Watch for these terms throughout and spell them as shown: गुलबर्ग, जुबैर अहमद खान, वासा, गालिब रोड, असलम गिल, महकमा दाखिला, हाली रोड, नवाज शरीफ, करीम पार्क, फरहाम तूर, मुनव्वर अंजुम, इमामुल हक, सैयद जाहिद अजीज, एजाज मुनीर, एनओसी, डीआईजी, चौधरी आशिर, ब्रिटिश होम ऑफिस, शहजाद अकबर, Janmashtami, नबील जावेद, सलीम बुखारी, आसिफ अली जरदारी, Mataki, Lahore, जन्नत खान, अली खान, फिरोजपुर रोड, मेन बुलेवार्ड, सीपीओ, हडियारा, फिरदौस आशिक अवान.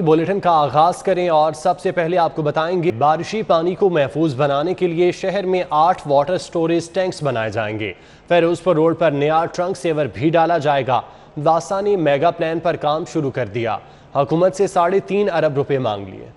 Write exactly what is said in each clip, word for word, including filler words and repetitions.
Bulletin का आगाज करें और सबसे पहले आपको बताएंगे बारिशी पानी को महफूज बनाने के लिए शहर में आठ वाटर स्टोरेज टैंक्स बनाए जाएंगे। फिरोजपुर रोड पर नया ट्रंक सेवर भी डाला जाएगा। वासा ने मेगा प्लान पर काम शुरू कर दिया। हुकूमत से साढ़े तीन अरब रुपए मांग लिए।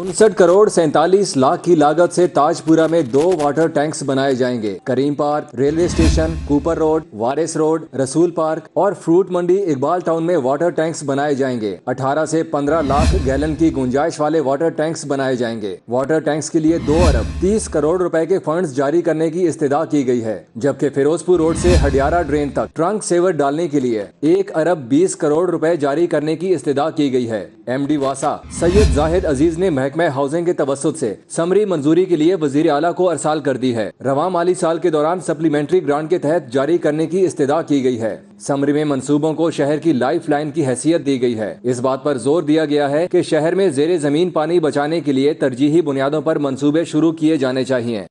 उनसठ करोड़ सैंतालीस लाख की लागत से ताजपुरा में दो वाटर टैंक्स बनाए जाएंगे। करीम पार्क, railway station, Cooper road, Waris road, Rasool park और फ्रूट मंडी इकबाल टाउन में वाटर टैंक्स बनाए जाएंगे। अठारह से पंद्रह लाख गैलन की गुंजाइश वाले वाटर टैंक्स बनाए जाएंगे। वाटर टैंक्स के लिए दो अरब तीस करोड़ रुपए के फंड्स जारी करने की इस्तदा की गई है, जबकि फिरोजपुर रोड से हडियारा ड्रेन तक ट्रंक सेवर डालने के लिए एक अरब बीस करोड़ रुपए जारी करने की इस्तदा की गई है। एम डी वासा सैयद जाहिद अजीज ने महकमा हाउसिंग के तवसुत से समरी मंजूरी के लिए वजीर आला को अरसाल कर दी है। रवा माली साल के दौरान सप्लीमेंट्री ग्रांट के तहत जारी करने की इस्तदा की गई है। समरी में मंसूबों को शहर की लाइफ लाइन की हैसियत दी गई है। इस बात पर जोर दिया गया है कि शहर में जेर जमीन पानी बचाने के लिए तरजीही बुनियादों पर मंसूबे शुरू किए जाने चाहिए।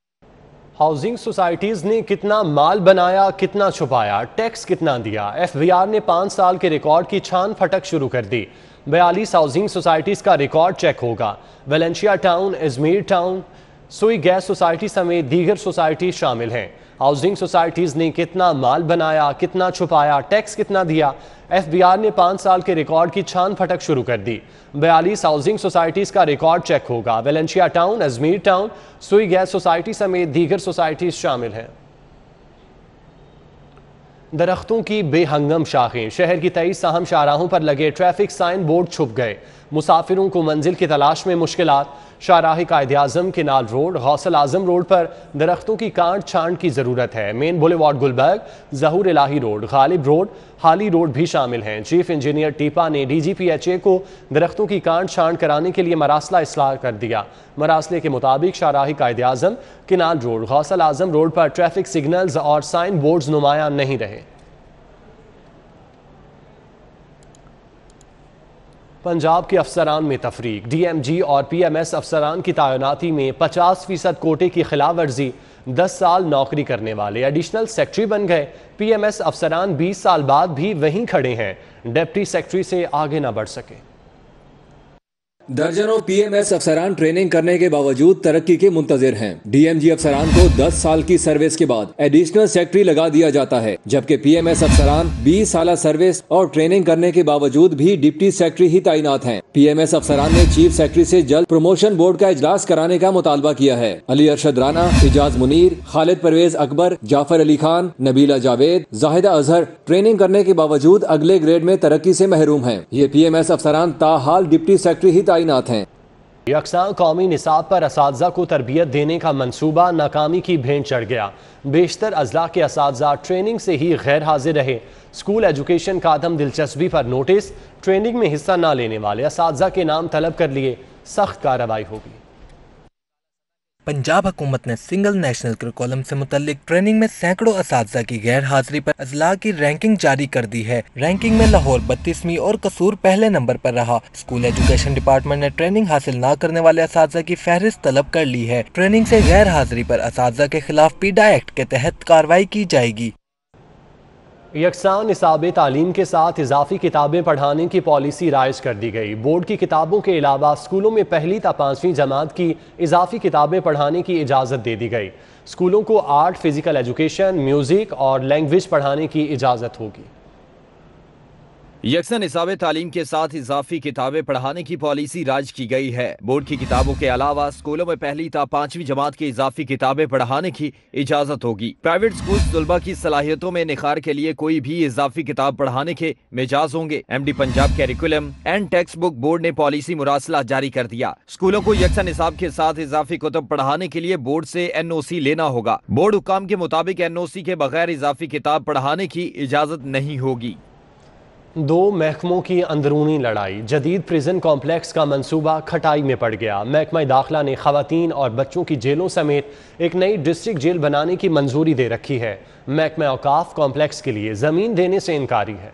हाउसिंग सोसाइटीज ने कितना माल बनाया, कितना छुपाया, टैक्स कितना दिया, एफ वी आर ने पाँच साल के रिकॉर्ड की छान फटक शुरू कर दी। बयालीस हाउसिंग सोसाइटीज का रिकॉर्ड चेक होगा। Valencia town, Ajmer town, Sui gas society समेत दीगर सोसाइटी शामिल हैं। हाउसिंग सोसाइटीज ने कितना माल बनाया, कितना छुपाया, टैक्स कितना दिया, एफबीआर ने पाँच साल के रिकॉर्ड की छान फटक शुरू कर दी। बयालीस हाउसिंग सोसाइटीज का रिकॉर्ड चेक होगा। Valencia town, Ajmer town, Sui gas society समेत दीगर सोसाइटीज शामिल हैं। दरख्तों की बेहंगम शाखें, शहर की तेईस अहम शाहराहों पर लगे ट्रैफिक साइन बोर्ड छुप गए। मुसाफिरों को मंजिल की तलाश में मुश्किलात। शाहराह कायदे आज़म, canal road, Ghaus Azam road पर दरख्तों की काट छांट की ज़रूरत है। मेन बुलेवार्ड, गुलबर्ग, Zahoor Elahi road, गालिब रोड, हाली रोड भी शामिल हैं। चीफ इंजीनियर टीपा ने D G P H A को दरख्तों की काट छांट कराने के लिए मरासला इसलाह कर दिया। मरासले के मुताबिक शाहराह कायदे आज़म, canal road, Ghaus Azam road पर ट्रैफिक सिग्नल्स और साइन बोर्ड्स नुमाया नहीं रहे। पंजाब के अफसरान में तफरीक, डीएमजी और पीएमएस अफसरान की तैनाती में पचास फीसद कोटे की खिलाफ वर्जी। दस साल नौकरी करने वाले एडिशनल सेक्रेटरी बन गए। पीएमएस अफसरान बीस साल बाद भी वहीं खड़े हैं, डिप्टी सेक्रेटरी से आगे ना बढ़ सके। दर्जनों पीएमएस अफसरान ट्रेनिंग करने के बावजूद तरक्की के मुंतजर हैं। डीएमजी अफसरान को दस साल की सर्विस के बाद एडिशनल सेक्रेटरी लगा दिया जाता है, जबकि पीएमएस अफसरान बीस साल सर्विस और ट्रेनिंग करने के बावजूद भी डिप्टी सेक्रेटरी ही तैनात हैं। पीएमएस अफसरान ने चीफ सेक्रेटरी से जल्द प्रमोशन बोर्ड का इजलास कराने का मुतालबा किया है। अली अरशद राना, एजाज मुनीर, खालिद परवेज़ अकबर, जाफर अली खान, नबीला जावेद, जाहिदा अजहर ट्रेनिंग करने के बावजूद अगले ग्रेड में तरक्की से महरूम हैं। ये पीएमएस अफसरान ताहाल डिप्टी सेक्रेटरी ही तैनात हैं। यकसां कौमी निसाब पर असातिज़ा को तरबियत देने का मंसूबा नाकामी की भेंट चढ़ गया। बेशतर अजला के असातिज़ा ट्रेनिंग से ही गैर हाजिर रहे। स्कूल एजुकेशन का आदम दिलचस्पी पर नोटिस, ट्रेनिंग में हिस्सा न लेने वाले असातिज़ा के नाम तलब कर लिए, सख्त कार्रवाई होगी। पंजाब हुकूमत ने सिंगल नेशनल करिकुलम से मुतल्लिक ट्रेनिंग में सैकड़ों असातिज़ा की गैर हाजिरी पर अजला की रैंकिंग जारी कर दी है। रैंकिंग में लाहौर बत्तीसवीं और कसूर पहले नंबर पर रहा। स्कूल एजुकेशन डिपार्टमेंट ने ट्रेनिंग हासिल न करने वाले असातिज़ा की फहरिस्त तलब कर ली है। ट्रेनिंग से गैर हाजिरी पर असातिज़ा के खिलाफ पीडा एक्ट के तहत कार्रवाई की जाएगी। यकसान निसाब तालीम के साथ इजाफी किताबें पढ़ाने की पॉलिसी राइज कर दी गई। बोर्ड की किताबों के अलावा स्कूलों में पहली ता पाँचवीं जमात की इजाफी किताबें पढ़ाने की इजाज़त दे दी गई। स्कूलों को आर्ट, फिज़िकल एजुकेशन, म्यूज़िक और लैंग्वेज पढ़ाने की इजाज़त होगी। यकसा निसाब तालीम के साथ इजाफी किताबें पढ़ाने की पॉलिसी राज की गई है। बोर्ड की किताबों के अलावा स्कूलों में पहली ता पाँचवीं जमात की इजाफी किताबें पढ़ाने की इजाज़त होगी। प्राइवेट स्कूल तलबा की सलाहियतों में निखार के लिए कोई भी इजाफी किताब पढ़ाने के मिजाज होंगे। M D Punjab curriculum and text book board ने पॉलिसी मुरासला जारी कर दिया। स्कूलों को यकसा निसाब के साथ इजाफी कुतब पढ़ाने के लिए बोर्ड से एनओसी लेना होगा। बोर्ड हुकाम के मुताबिक एनओसी के बगैर इजाफी किताब पढ़ाने की इजाज़त नहीं होगी। दो महकमों की अंदरूनी लड़ाई, जदीद प्रिजन कॉम्प्लेक्स का मंसूबा खटाई में पड़ गया। महकमा दाखिला ने खवातीन और बच्चों की जेलों समेत एक नई डिस्ट्रिक्ट जेल बनाने की मंजूरी दे रखी है। महकमा औकाफ कॉम्प्लेक्स के लिए ज़मीन देने से इनकारी है।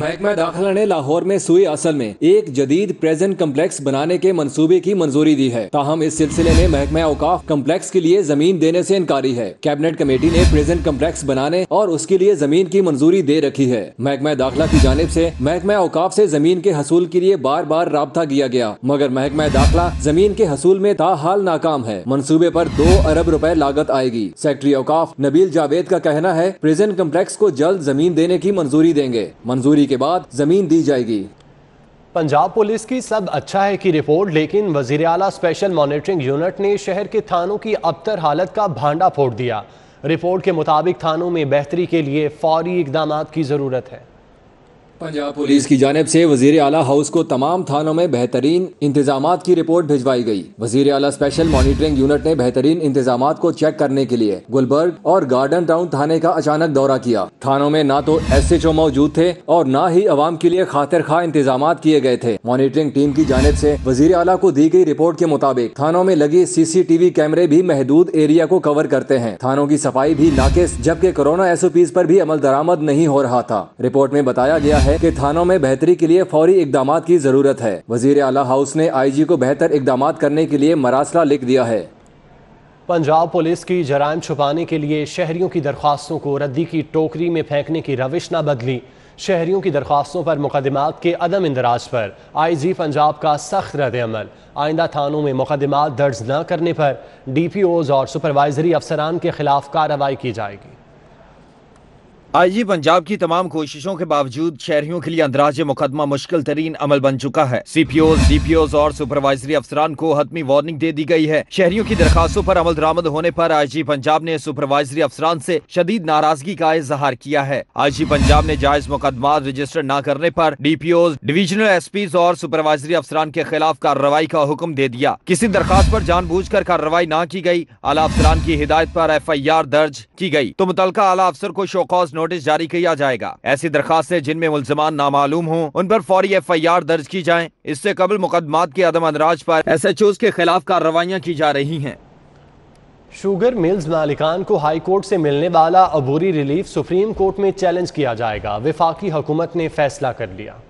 महकमा दाखिला ने लाहौर में सुई असल में एक जदीद प्रेजेंट कम्प्लेक्स बनाने के मंसूबे की मंजूरी दी है। ताहम इस सिलसिले में महकमा औकाफ कम्प्लेक्स के लिए जमीन देने से इनकारी है। कैबिनेट कमेटी ने प्रेजेंट कम्प्लेक्स बनाने और उसके लिए जमीन की मंजूरी दे रखी है। महकमा दाखिला की जानिब से महकमा औकाफ से जमीन के हसूल के लिए बार बार राब्ता किया गया, मगर महकमा दाखिला जमीन के हसूल में ताहाल नाकाम है। मनसूबे पर दो अरब रुपए लागत आएगी। सेक्रेटरी औकाफ नबील जावेद का कहना है प्रेजेंट कम्प्लेक्स को जल्द जमीन देने की मंजूरी देंगे, मंजूरी के बाद जमीन दी जाएगी। पंजाब पुलिस की सब अच्छा है की रिपोर्ट, लेकिन वजीर आला स्पेशल मॉनिटरिंग यूनिट ने शहर के थानों की अबतर हालत का भांडा फोड़ दिया। रिपोर्ट के मुताबिक थानों में बेहतरी के लिए फौरी इकदाम की जरूरत है। पंजाब पुलिस की जानिब से वजीर आला हाउस को तमाम थानों में बेहतरीन इंतजामात की रिपोर्ट भिजवाई गई। वजीर आला स्पेशल मॉनिटरिंग यूनिट ने बेहतरीन इंतजामात को चेक करने के लिए गुलबर्ग और गार्डन टाउन थाने का अचानक दौरा किया। थानों में ना तो एस एच ओ मौजूद थे और ना ही आवाम के लिए खातिर खा इंतजाम किए गए थे। मॉनिटरिंग टीम की जानिब से वजीर आला को दी गई रिपोर्ट के मुताबिक थानों में लगे सी सी टी वी कैमरे भी महदूद एरिया को कवर करते हैं। थानों की सफाई भी नाकिस, जबकि कोरोना एस ओ पीज पर भी अमल दरामद नहीं हो रहा था। रिपोर्ट में बताया गया है कि थानों में बेहतरी के लिए फौरी इकदाम की जरूरत है। वजीर आला हाउस ने आई जी को बेहतर इकदाम करने के लिए मरासला लिख दिया है। पंजाब पुलिस की जराइम छुपाने के लिए शहरियों की दरख्वास्तों को रद्दी की टोकरी में फेंकने की रविश न बदली। शहरियों की दरख्वास्तों पर मुकदमात के अदम इंदराज पर आई जी पंजाब का सख्त रद्द-ए-अमल। आइंदा थानों में मुकदमात दर्ज न करने पर डी पी ओज और सुपरवाइजरी अफसरान के खिलाफ कार्रवाई की जाएगी। आईजी पंजाब की तमाम कोशिशों के बावजूद शहरियों के लिए अंदराज मुकदमा मुश्किल तरीन अमल बन चुका है। सीपीओ, डीपीओज और सुपरवाइजरी अफसरान को हतमी वार्निंग दे दी गई है। शहरियों की दरखास्तों पर अमल दरामद होने पर आईजी पंजाब ने सुपरवाइजरी अफसरान से शदीद नाराजगी का इजहार किया है। आईजी पंजाब ने जायज मुकदमा रजिस्टर न करने पर डीपीओज, डिवीजनल एसपीज और सुपरवाइजरी अफसरान के खिलाफ कार्रवाई का हुक्म दे दिया। किसी दरखास्त पर जानबूझकर कार्रवाई न की गई। आला अफसरान की हिदायत पर एफ आई आर दर्ज की गई तो मुतलका आला अफसर को शोकॉज नोटिस जारी किया जाएगा। ऐसी दरखास्तें जिनमें मुल्जमान नामालूम हों उन पर फौरी एफ आई आर दर्ज की जाए। इससे कबल मुकदमात के अदम अंदराज पर एस एच ओज के खिलाफ कार्रवाइयाँ की जा रही हैं। शुगर मिल्स मालिकान को हाई कोर्ट से मिलने वाला अबूरी रिलीफ सुप्रीम कोर्ट में चैलेंज किया जाएगा। वफाकी हुकूमत ने फैसला कर लिया।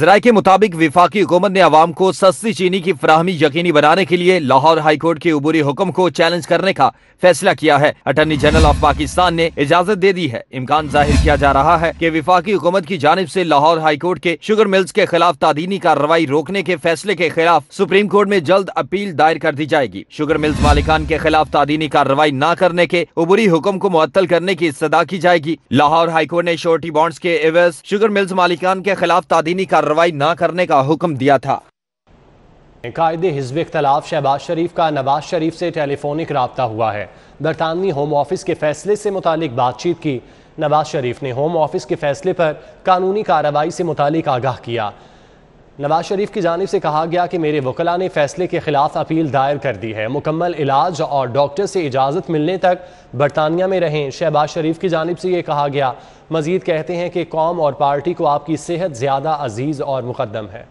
जराये के मुताबिक विफाकी हुकूमत ने आवाम को सस्ती चीनी की फराहमी यकीनी बनाने के लिए लाहौर हाईकोर्ट के अबूरी हुक्म को चैलेंज करने का फैसला किया है। अटॉर्नी जनरल ऑफ पाकिस्तान ने इजाजत दे दी है। इम्कान जाहिर किया जा रहा है कि विफाकी हुकूमत की जानिब से लाहौर हाईकोर्ट के शुगर मिल्स के खिलाफ तादीनी कार्रवाई रोकने के फैसले के खिलाफ सुप्रीम कोर्ट में जल्द अपील दायर कर दी जाएगी। शुगर मिल्स मालिकान के खिलाफ तादीनी कार्रवाई न करने के अबूरी हुक्म को मुअत्तल करने की इस्तदा की जाएगी। लाहौर हाईकोर्ट ने श्योरिटी बॉन्ड्स के एवज शुगर मिल्स मालिकान के खिलाफ तादीनी कार्रवाई न करने का हुक्म दिया था। कायदे हिज़्ब इख्तिलाफ शहबाज़ शरीफ़ का नवाज शरीफ से टेलीफोनिक रब्ता हुआ है। बरतानवी होम ऑफिस के फैसले से मुतालिक बातचीत की। नवाज शरीफ ने होम ऑफिस के फैसले पर कानूनी कार्रवाई से मुतालिक आगाह किया। नवाज शरीफ की जानिब से कहा गया कि मेरे वकला ने फैसले के खिलाफ अपील दायर कर दी है। मुकम्मल इलाज और डॉक्टर से इजाज़त मिलने तक बरतानिया में रहें। शहबाज़ शरीफ की जानिब से ये कहा गया। मजीद कहते हैं कि कौम और पार्टी को आपकी सेहत ज़्यादा अजीज़ और मुकद्दम है।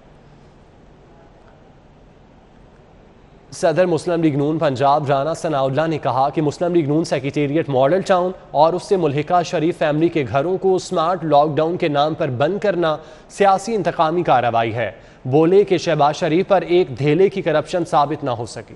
सदर मुस्लिम लीग नून पंजाब राना सनाउल्ला ने कहा कि Muslim League Noon secretariat model town और उससे मुल्हिका शरीफ फैमिली के घरों को स्मार्ट लॉकडाउन के नाम पर बंद करना सियासी इंतकामी कार्रवाई है। बोले कि शहबाज शरीफ पर एक धेले की करप्शन साबित ना हो सकी।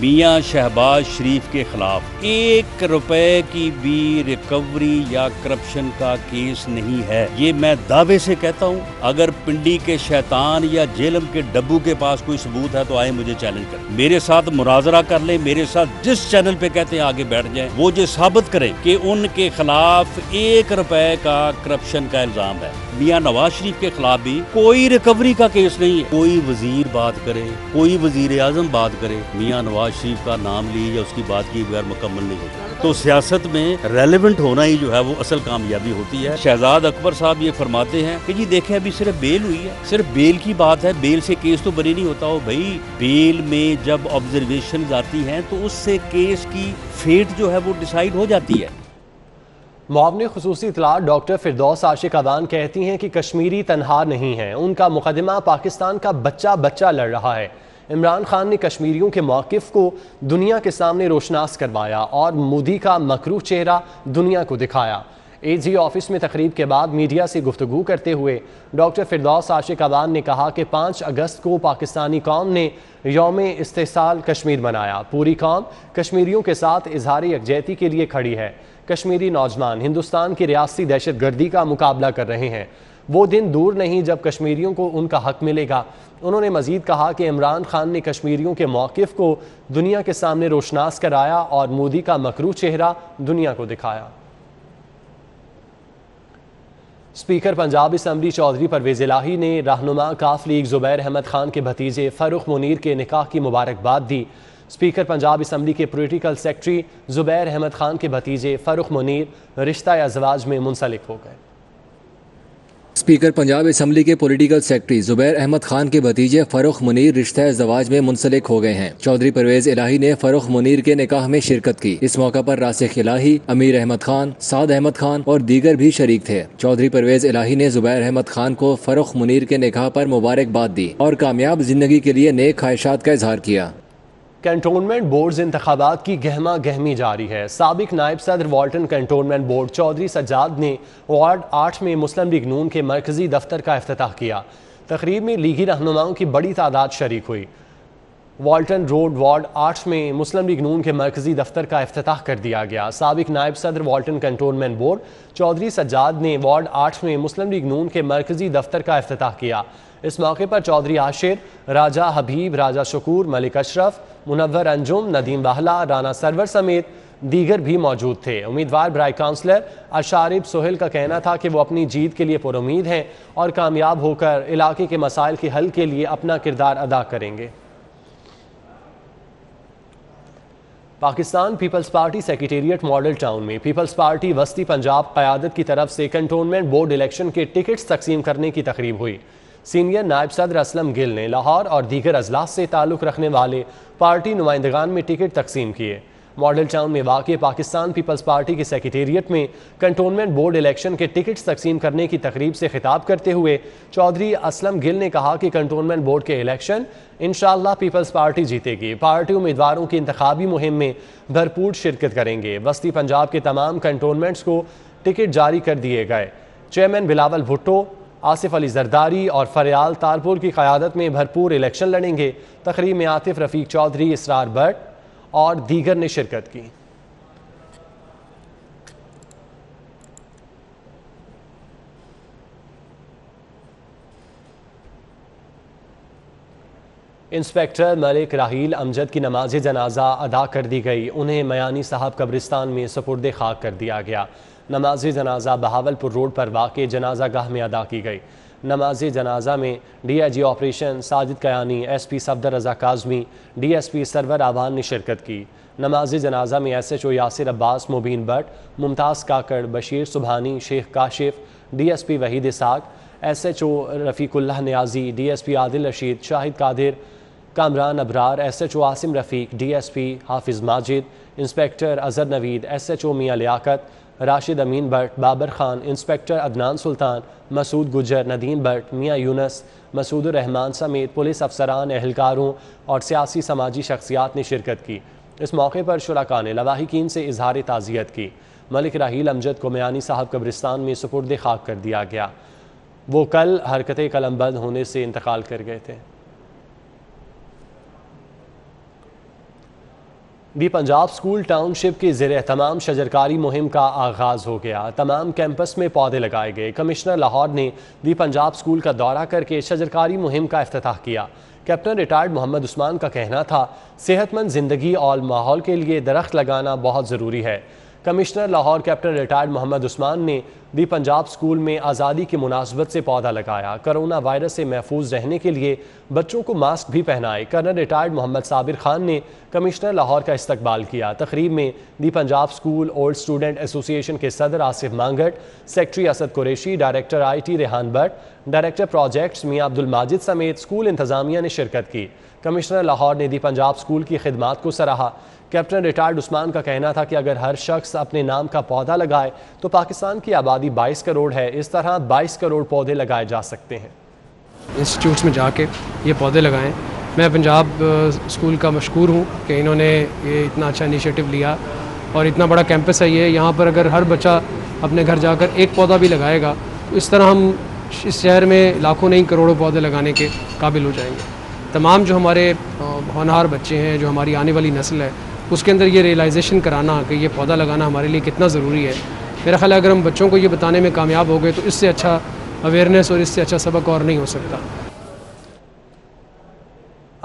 मियाँ शहबाज शरीफ के खिलाफ एक रुपए की भी रिकवरी या करप्शन का केस नहीं है। ये मैं दावे से कहता हूँ। अगर पिंडी के शैतान या जेलम के डब्बू के पास कोई सबूत है तो आए मुझे चैलेंज कर, मेरे साथ मुनाजरा कर ले, मेरे साथ जिस चैनल पे कहते हैं आगे बैठ जाए, वो ये साबित करें कि उनके खिलाफ एक रुपए का करप्शन का इल्जाम है। मियाँ नवाज शरीफ के खिलाफ भी कोई रिकवरी का केस नहीं है। कोई वजीर बात करे, कोई वजीर आजम बात करे, मियाँ नवाज शरीफ का नाम ली या उसकी बात की बगैर मुकम्मल नहीं होता। तो सियासत में रेलेवेंट होना ही जो है वो असल कामयाबी होती है। शहजाद अकबर साहब ये फरमाते हैं कि जी देखें अभी सिर्फ बेल हुई है, सिर्फ बेल की बात है, बेल से केस तो बने नहीं होता हो भाई। बेल में जब ऑब्जर्वेशन आती हैं तो उससे केस की फेट जो है वो डिसाइड हो जाती है। मुआवने खुसूसी इतलात डॉक्टर फिरदौस आशिक अदान कहती हैं कि कश्मीरी तनहा नहीं है, उनका मुकदमा पाकिस्तान का बच्चा बच्चा लड़ रहा है। इमरान खान ने कश्मीरियों के मौक़िफ़ को दुनिया के सामने रोशनास करवाया और मोदी का मकरूह चेहरा दुनिया को दिखाया। एजी ऑफिस में तकरीब के बाद मीडिया से गुफ्तगू करते हुए डॉक्टर फिरदौस आशिक ने कहा कि पाँच अगस्त को पाकिस्तानी कौम ने यौम इस्तिसाल कश्मीर मनाया। पूरी कौम कश्मीरियों के साथ इजहार यकजहती के लिए खड़ी है। कश्मीरी नौजवान हिंदुस्तान की रियासती दहशत गर्दी का मुकाबला कर रहे हैं। वो दिन दूर नहीं जब कश्मीरियों को उनका हक मिलेगा। उन्होंने मजीद कहा कि इमरान खान ने कश्मीरियों के मौक़िफ़ को दुनिया के सामने रोशनास कराया और मोदी का मकरू चेहरा दुनिया को दिखाया। स्पीकर पंजाब असम्बली चौधरी परवेज़ इलाही ने रहनुमा काफ लीग जुबैर अहमद खान के भतीजे फर्रुख मुनीर के निकाह की मुबारकबाद दी। स्पीकर पंजाब असम्बली के पोलिटिकल सेक्रेटरी जुबैर अहमद खान के भतीजे फर्रुख मुनीर रिश्ता अज़वाज में मुंसलिक हो गए। स्पीकर पंजाब असम्बली के पॉलिटिकल सेक्रेटरी जुबैर अहमद खान के भतीजे फर्रुख मुनीर रिश्ता ज़वाज में मुंसलिक हो गए हैं। चौधरी परवेज़ इलाही ने फर्रुख मुनीर के निकाह में शिरकत की। इस मौका पर रासिख इलाही, अमीर अहमद खान, साद अहमद खान और दीगर भी शरीक थे। चौधरी परवेज़ इलाही ने जुबैर अहमद खान को फर्रुख मुनीर के निकाह पर मुबारकबाद दी और कामयाब जिंदगी के लिए नेक ख्वाहिशात का इजहार किया। कैंटोनमेंट बोर्ड इंतखाबात की गहमा गहमी जारी है। साबिक नायब सदर वाल्टन कैंटोनमेंट बोर्ड चौधरी सज्जाद ने वार्ड आठ में मुस्लिम लीग नून के मरकजी दफ्तर का इफ्तिताह किया। तकरीब में लीगी रहनुमाओं की बड़ी तादाद शरीक हुई। वाल्टन रोड वार्ड आठ में मुस्लिम लीग नून के मरकजी दफ्तर का इफ्तिताह कर दिया गया। साबिक नायब सदर वाल्टन कैंटोनमेंट बोर्ड चौधरी सज्जाद ने वार्ड आठ में मुस्लिम लीग नून के मरकजी दफ्तर का इफ्तिताह किया। इस मौके पर चौधरी आशिर, राजा हबीब, राजा शकूर, मलिक अशरफ, मुनव्वर अंजुम, नदीम बाहला, राना सरवर समेत दीगर भी मौजूद थे। उम्मीदवार ब्राई काउंसलर अशारिब सोहेल का कहना था कि वो अपनी जीत के लिए पुरुमीद हैं और कामयाब होकर इलाके के मसाइल के हल के लिए अपना किरदार अदा करेंगे। Pakistan peoples party secretariat model town में पीपल्स पार्टी वस्ती पंजाब क़यादत की तरफ से कंटोनमेंट बोर्ड इलेक्शन के टिकट्स तकसीम करने की तकरीब हुई। सीनियर नायब सदर असलम गिल ने लाहौर और दीगर अजलास से ताल्लुक़ रखने वाले पार्टी नुमाइंदगान में टिकट तकसीम किए। मॉडल टाउन में वाक़ पाकिस्तान पीपल्स पार्टी के सेक्रेटेरिएट में कंटोनमेंट बोर्ड इलेक्शन के टिकट्स तकसीम करने की तकरीब से खिताब करते हुए चौधरी असलम गिल ने कहा कि कंटोनमेंट बोर्ड के इलेक्शन इंशाअल्लाह पीपल्स पार्टी जीतेगी। पार्टी उम्मीदवारों की इंतखाबी मुहिम में भरपूर शिरकत करेंगे। वस्ती पंजाब के तमाम कंटोनमेंट्स को टिकट जारी कर दिए गए। चेयरमैन बिलावल भुट्टो, आसिफ अली जरदारी और फरियाल तारपुर की क़यादत में भरपूर इलेक्शन लड़ेंगे। तकरीब में आतिफ रफीक चौधरी, इसरार भट्ट और दीगर ने शिरकत की। इंस्पेक्टर मलिक राहील अमजद की नमाज जनाजा अदा कर दी गई। उन्हें मयानी साहब कब्रिस्तान में सुपुर्द खाक कर दिया गया। नमाज जनाजा बहावलपुर रोड पर वाक़े जनाजा गाह में अदा की गई। नमाज जनाजा में डीआईजी operation Sajid Kayani, SP Safdar Raza Kazmi, DSP Sarwar Awan ने शिरकत की। नमाज जनाजा में SHO Yasir Abbas, Mubeen Bhatt, Mumtaz Kakar, Bashir Subhani, Sheikh Kashif, DSP Waheed Ishaq, SHO Rafiqullah Niazi, DSP Adil Rashid, Shahid Qadir, Kamran Abrar, SHO Asim Rafiq, DSP Hafiz Majid, inspector Azhar Naveed, SHO Mian Liaquat, Rashid Amin Bhatt, Babar Khan, inspector Adnan Sultan, Masood Gujjar, Nadeem Bhatt, मियां यूनस, मसूद रहमान समेत पुलिस अफसरान, एहलकारों और सियासी समाजी शख्सियात ने शिरकत की। इस मौके पर शुरका ने लवाहिकीन से इजहार ताज़ियत की। मलिक राहील अमजद को मियानी साहब कब्रिस्तान में सुपुर्द खाक कर दिया गया। वो कल हरकत कलमबंद होने से इंतकाल कर गए थे। दी पंजाब स्कूल टाउनशिप के ज़ेर तमाम शजरकारी मुहिम का आगाज़ हो गया। तमाम कैंपस में पौधे लगाए गए। कमिश्नर लाहौर ने दी पंजाब स्कूल का दौरा करके शजरकारी मुहिम का इफ्तिताह किया। कैप्टन रिटायर्ड मोहम्मद उस्मान का कहना था, सेहतमंद ज़िंदगी और माहौल के लिए दरख्त लगाना बहुत ज़रूरी है। Commissioner Lahore captain retired Mohammad Usman ने दी पंजाब स्कूल में आज़ादी की मुनासबत से पौधा लगाया। करोना वायरस से महफूज रहने के लिए बच्चों को मास्क भी पहनाए। कर्नल रिटायर्ड मोहम्मद साबिर खान ने कमिश्नर लाहौर का इस्तकबाल किया। तकरीब में the Punjab school old student association के सदर Asif Mangat, secretary Asad Qureshi, director I T Rehan Bhatt, director projects Mian Abdul Majid समेत स्कूल इंतजामिया ने शिरकत की। कमिश्नर लाहौर ने दी पंजाब स्कूल की खिदमात को सराहा। कैप्टन रिटायर्ड उस्मान का कहना था कि अगर हर शख्स अपने नाम का पौधा लगाए तो पाकिस्तान की आबादी बाईस करोड़ है। इस तरह बाईस करोड़ पौधे लगाए जा सकते हैं। इंस्टीट्यूट्स में जाके ये पौधे लगाएं। मैं पंजाब स्कूल का मशकूर हूँ कि इन्होंने ये इतना अच्छा इनिशिएटिव लिया और इतना बड़ा कैंपस है ये, यहाँ पर अगर हर बच्चा अपने घर जाकर एक पौधा भी लगाएगा तो इस तरह हम इस शहर में लाखों नहीं करोड़ों पौधे लगाने के काबिल हो जाएंगे। तमाम जो हमारे होनहार बच्चे हैं, जो हमारी आने वाली नस्ल है, उसके अंदर ये रियलाइजेशन कराना कि ये पौधा लगाना हमारे लिए कितना ज़रूरी है। मेरा ख्याल है अगर हम बच्चों को ये बताने में कामयाब हो गए तो इससे अच्छा अवेयरनेस और इससे अच्छा सबक और नहीं हो सकता।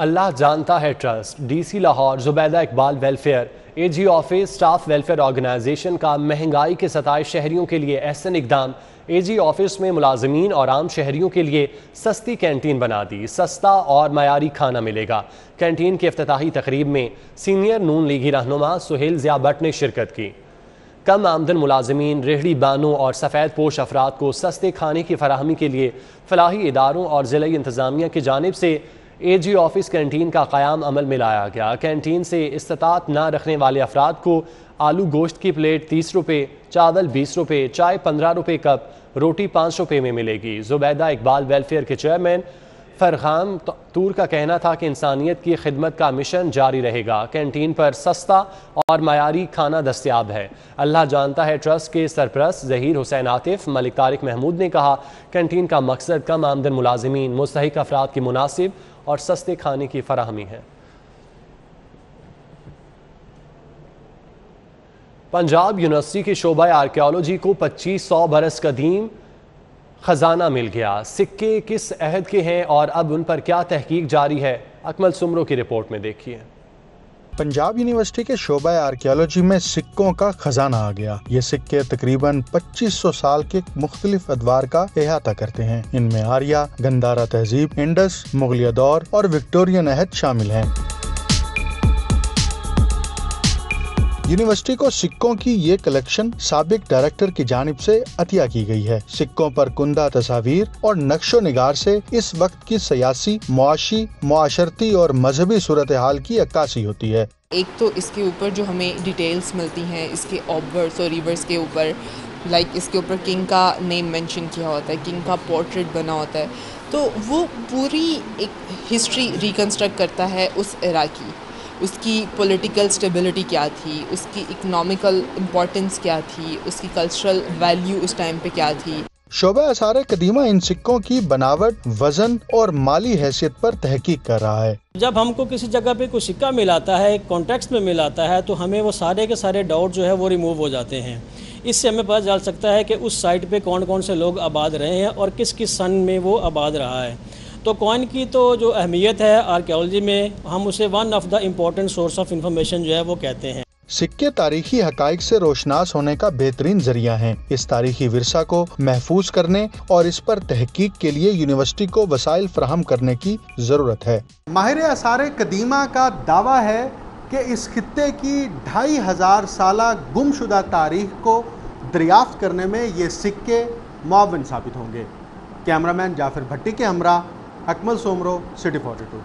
अल्लाह जानता है trust, DC Lahore, Zubaida Iqbal welfare, AG office, staff welfare organisation का महंगाई के सताए शहरियों के लिए एहसन इकदाम। एजी ऑफिस में मुलाजमीन और आम शहरियों के लिए सस्ती कैंटीन बना दी, सस्ता और मयारी खाना मिलेगा। कैंटीन की इफ्तिताही तकरीब में सीनियर नून लीगी रहनुमा सुहेल ज़िया भट्ट ने शिरकत की। कम आमदन मुलाजमीन, रेहड़ी बानों और सफ़ेद पोश अफराद को सस्ते खाने की फराहमी के लिए फलाही इदारों और ज़िला इंतज़ामिया की जानिब से एजी ऑफिस कैंटीन का क़याम अमल में लाया गया। कैंटीन से इस्तात ना रखने वाले अफराद को आलू गोश्त की प्लेट तीस रुपये, चावल बीस रुपये, चाय पंद्रह रुपये कप, रोटी पाँच रुपये में मिलेगी। जुबैदा इकबाल वेलफेयर के चेयरमैन फरहाम तूर का कहना था कि इंसानियत की खिदमत का मिशन जारी रहेगा। कैंटीन पर सस्ता और मयारी खाना दस्तियाब है। अल्लाह जानता है ट्रस्ट के सरपरस्त ज़हीर हुसैन आतिफ़ मलिक तारिक महमूद ने कहा, कैंटीन का मकसद कम आमदन मुलाजमीन, मुस्तहिक अफराद की मुनासिब और सस्ते खाने की फराहमी है। पंजाब यूनिवर्सिटी के शोबा आर्कियोलॉजी को पच्चीस सौ बरस कदीम खजाना मिल गया। सिक्के किस अहद के हैं और अब उन पर क्या तहकीक जारी है, अकमल सुमरो की रिपोर्ट में देखिए। पंजाब यूनिवर्सिटी के शोबा आर्कियोलॉजी में सिक्कों का खजाना आ गया। ये सिक्के तकरीबन पच्चीस सौ साल के मुख्तलिफ अदवार का अहाता करते हैं। इनमें आर्या, गंदारा तहजीब, इंडस, मुगलिया दौर और विक्टोरियन अहद शामिल हैं। यूनिवर्सिटी को सिक्कों की ये कलेक्शन साबिक डायरेक्टर की जानिब से अतिया की गई है। सिक्कों पर कुंदा तस्वीर और नक्शो निगार से इस वक्त की सियासी, मुआशी, मुआशरती और मजहबी सूरत हाल की अक्कासी होती है। एक तो इसके ऊपर जो हमें डिटेल्स मिलती हैं, इसके ऑब्वर्स और रिवर्स के ऊपर, लाइक इसके ऊपर किंग का नेम मेंशन किया होता है, किंग का पोर्ट्रेट बना होता है, तो वो पूरी एक हिस्ट्री रिकन्स्ट्रक्ट करता है उस एरा की। उसकी पॉलिटिकल स्टेबिलिटी क्या थी, उसकी इकोनॉमिकल इम्पोर्टेंस क्या थी, उसकी कल्चरल वैल्यू उस टाइम पे क्या थी। शोबा आसार कदीमा इन सिक्कों की बनावट, वजन और माली हैसियत पर तहकीक कर रहा है। जब हमको किसी जगह पे कोई सिक्का मिलाता है, एक कॉन्टेक्स्ट में मिलाता है, तो हमें वो सारे के सारे डाउट जो है वो रिमूव हो जाते हैं। इससे हमें पता चल सकता है कि उस साइट पे कौन कौन से लोग आबाद रहे हैं और किस किस सन में वो आबाद रहा है। तो कॉइन की तो जो अहमियत है आर्कियोलॉजी में, हम उसे one of the important source of information जो है वो कहते हैं। सिक्के तारीखी हकाइक से रोशनास होने का बेहतरीन जरिया है। इस तारीखी विरसा को महफूज करने और इस पर तहकीक के लिए यूनिवर्सिटी को वसाइल फ्राहम करने की जरूरत है। माहिर आसार कदीमा का दावा है कि इस खित्ते की ढाई हजार साला गुमशुदा तारीख को दरियाफ्त करने में ये सिक्के मुआवन साबित होंगे। कैमरामैन जाफिर भट्टी के Humra Akmal Soomro, city forty two.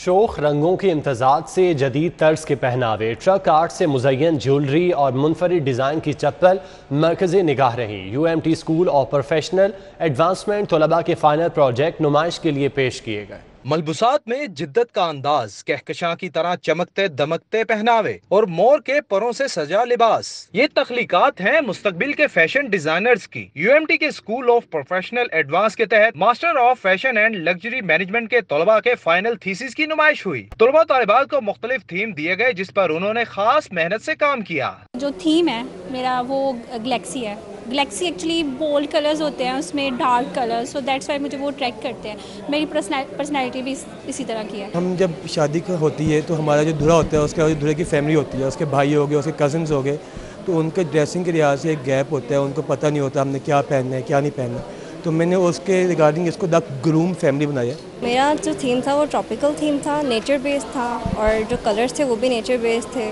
शोख रंगों के इम्तजाज से जदीद तर्ज के पहनावे, ट्रक आर्ट से मुजयन ज्वेलरी और मुनफरिद डिज़ाइन की चप्पल मरकज़े निगाह रही। यू एम टी स्कूल और प्रोफेशनल एडवांसमेंट तलबा के फाइनल प्रोजेक्ट नुमाइश के लिए पेश किए गए। मलबूसात में जिद्दत का अंदाज, कहकशां की तरह चमकते दमकते पहनावे और मोर के परों से सजा लिबास, ये तख्लीकात हैं मुस्तकबिल के फैशन डिजाइनर्स की। यूएमटी के स्कूल ऑफ प्रोफेशनल एडवांस के तहत master of fashion and luxury management के तलबा के फाइनल थीसिस की नुमाइश हुई। तलबा तालिबात को मुख्तलिफ थीम दिए गए जिस पर उन्होंने खास मेहनत से काम किया। जो थीम है मेरा वो गैलेक्सी है। गैलेक्सी एक्चुअली बोल्ड कलर्स होते हैं, उसमें dark colour, so that's why मुझे वो अट्रैक्ट करते हैं। मेरी पर्सनैलिटी भी इस, इसी तरह की है। हम जब शादी होती है तो हमारा जो दूल्हा होता है, उसके दूल्हे की फैमिली होती है, उसके भाई हो गए, उसके कजन्स हो गए, तो उनके ड्रेसिंग के लिहाज से एक गैप होता है, उनको पता नहीं होता हमने क्या पहनना है क्या नहीं पहनना। तो मैंने उसके रिगार्डिंग इसको द ग्रूम फैमिली बनाया। मेरा जो थीम था वो ट्रॉपिकल थीम था, नेचर बेस्ड था, और जो कलर्स थे वो भी नेचर बेस्ड थे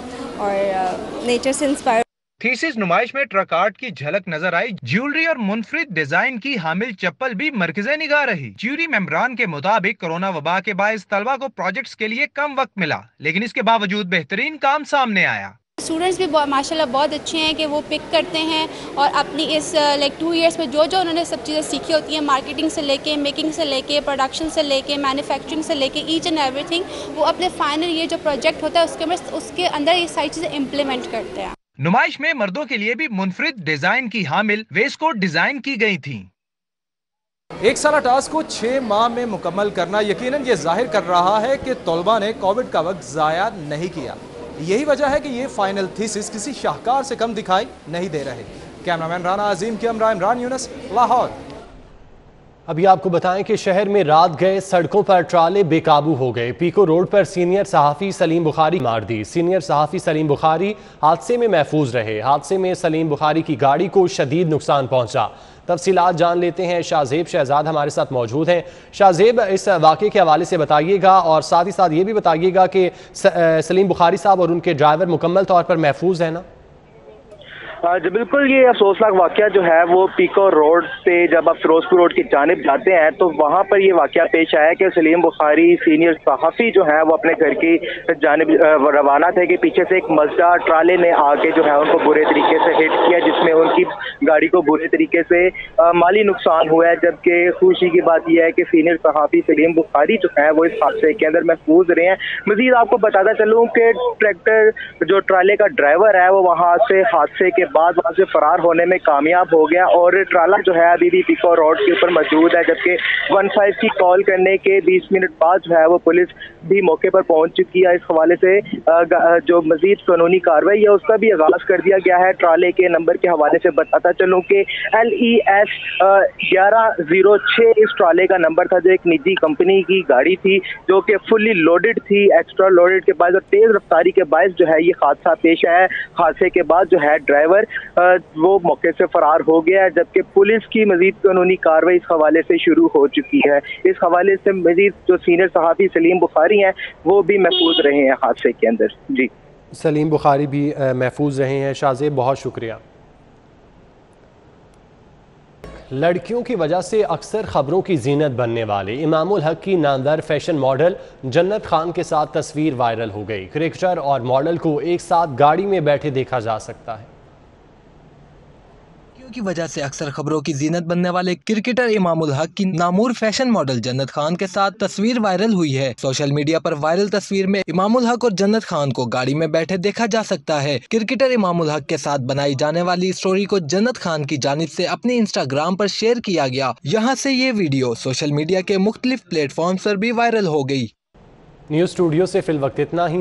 और नेचर से इंस्पायर। थीसिस नुमाइश में ट्रक आर्ट की झलक नजर आई। ज्वेलरी और मुनफरिद डिजाइन की हामिल चप्पल भी मरकजे निगाह रही। ज्यूरी मेम्बरान के मुताबिक कोरोना वबा के बायस तलबा को प्रोजेक्ट्स के लिए कम वक्त मिला, लेकिन इसके बावजूद बेहतरीन काम सामने आया। स्टूडेंट्स भी माशाल्लाह बहुत अच्छे हैं कि वो पिक करते हैं और अपनी इस लाइक टू इयर्स में जो जो उन्होंने सब चीज़ें सीखी होती हैं, मार्केटिंग से लेके मेकिंग से लेके प्रोडक्शन से लेके मैन्युफैक्चरिंग से लेके ईच एंड एवरीथिंग वो अपने फाइनल ये जो प्रोजेक्ट होता है उसके अंदर उसके अंदर ये सारी चीज़ें इम्प्लीमेंट करते हैं। नुमाइश में मर्दों के लिए भी मुनफरिद डिज़ाइन की हामिल वेस्टकोट डिज़ाइन की गई थी। एक साल टास्क को छः माह में मुकम्मल करना यकीनन ये जाहिर कर रहा है कि तलबा ने कोविड का वक्त ज़ाया नहीं किया। यही वजह है कि ये फाइनल थीसिस किसी शाहकार से कम दिखाई नहीं दे रहे। कैमरामैन राना अजीम के हमरा इमरान यूनस, लाहौर। अभी आपको बताएं कि शहर में रात गए सड़कों पर ट्राले बेकाबू हो गए। पीको रोड पर सीनियर सहाफ़ी सलीम बुखारी मार दी। सीनियर सहाफ़ी सलीम बुखारी हादसे में महफूज रहे। हादसे में सलीम बुखारी की गाड़ी को शदीद नुकसान पहुंचा। तफसीलात जान लेते हैं, शाहजेब शहजाद हमारे साथ मौजूद हैं। शाहजेब, इस वाक़े के हवाले से बताइएगा और साथ ही साथ ये भी बताइएगा कि सलीम बुखारी साहब और उनके ड्राइवर मुकम्मल तौर पर महफूज है ना? जी बिल्कुल, ये अफसोसनाक वाकया जो है वो पीको रोड से जब आप फिरोजपुर रोड की जानिब जाते हैं तो वहाँ पर ये वाकया पेश आया कि सलीम बुखारी सीनियर सहाफ़ी जो है वो अपने घर की जानिब रवाना थे कि पीछे से एक मजदा ट्राले ने आके जो है उनको बुरे तरीके से हिट किया, जिसमें उनकी गाड़ी को बुरे तरीके से आ, माली नुकसान हुआ है। जबकि खुशी की बात यह है कि सीनियर सहाफ़ी सलीम बुखारी जो है वो इस हादसे के अंदर महफूज रहे हैं। मज़ीद आपको बताता चलूँ कि ट्रैक्टर जो ट्राले का ड्राइवर है वो वहाँ से हादसे के बाद वहाँ से फरार होने में कामयाब हो गया और ट्राला जो है अभी भी पीको रोड के ऊपर मौजूद है। जबकि वन फाइव की कॉल करने के बीस मिनट बाद जो है वो पुलिस भी मौके पर पहुंच चुकी है। इस हवाले से जो मजीद कानूनी कार्रवाई है उसका भी आगाज कर दिया गया है। ट्राले के नंबर के हवाले से बताता चलूँ कि एल ई एस ग्यारह जीरो छः इस ट्राले का नंबर था, जो एक निजी कंपनी की गाड़ी थी जो कि फुली लोडेड थी। एक्स्ट्रा लोडेड के बाद और तेज रफ्तारी के बायस जो है ये हादसा पेश आया। हादसे के बाद जो है ड्राइवर वो मौके से फरार हो गया है, जबकि पुलिस की मजीद कानूनी कार्रवाई इस हवाले से शुरू हो चुकी है। इस हवाले से मजीद जो सीनियर सहाफ़ी सलीम बुखारी हैं वो भी महफूज रहे हैं हादसे के अंदर। जी, सलीम बुखारी भी महफूज रहे हैं। शाहजेब, बहुत शुक्रिया। लड़कियों की वजह से अक्सर ख़बरों की जीनत बनने वाले इमामुल हक की नामदार फैशन मॉडल जन्नत खान के साथ तस्वीर वायरल हो गई। क्रिकेटर और मॉडल को एक साथ गाड़ी में बैठे देखा जा सकता है। की वजह से अक्सर खबरों की जीनत बनने वाले क्रिकेटर इमामुल हक की नामूर फैशन मॉडल जन्नत खान के साथ तस्वीर वायरल हुई है। सोशल मीडिया पर वायरल तस्वीर में इमामुल हक और जन्नत खान को गाड़ी में बैठे देखा जा सकता है। क्रिकेटर इमामुल हक के साथ बनाई जाने वाली स्टोरी को जन्नत खान की जानिब से अपने इंस्टाग्राम पर शेयर किया गया। यहाँ से ये वीडियो सोशल मीडिया के मुख्तलिफ प्लेटफॉर्म पर भी वायरल हो गयी। न्यूज स्टूडियो से फिलवक्त इतना ही।